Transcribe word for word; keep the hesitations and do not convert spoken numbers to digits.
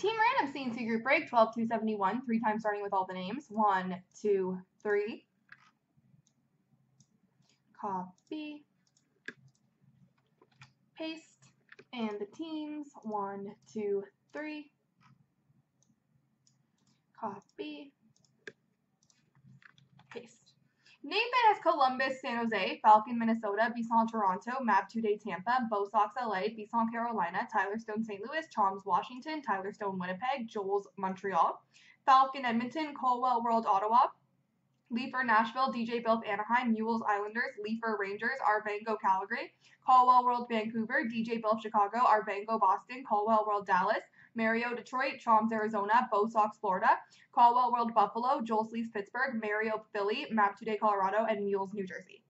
Team Randoms C and C group break, twelve two seventy-one, three times starting with all the names. One, two, three. Copy. Paste. And the teams. One, two, three. Copy. Paste. Name it as Columbus, San Jose, Falcon, Minnesota, Bisson, Toronto, Map Today, Tampa, Bo Sox, L A, Bisson, Carolina, Tyler Stone, Saint Louis, Chalmers, Washington, Tyler Stone, Winnipeg, Joel's, Montreal, Falcon, Edmonton, Colwell, World, Ottawa, Leafer, Nashville, D J, Bilf, Anaheim, Mules, Islanders, Leafer, Rangers, Arvango, Calgary, Colwell, World, Vancouver, D J, Bilf, Chicago, Arvango, Boston, Colwell, World, Dallas, Mario, Detroit, Chalmers, Arizona, Bo Sox, Florida, Colwell, World, Buffalo, Joel's, Leafs, Pittsburgh, Mario, Philly, Map Today, Colorado, and Mules, New Jersey.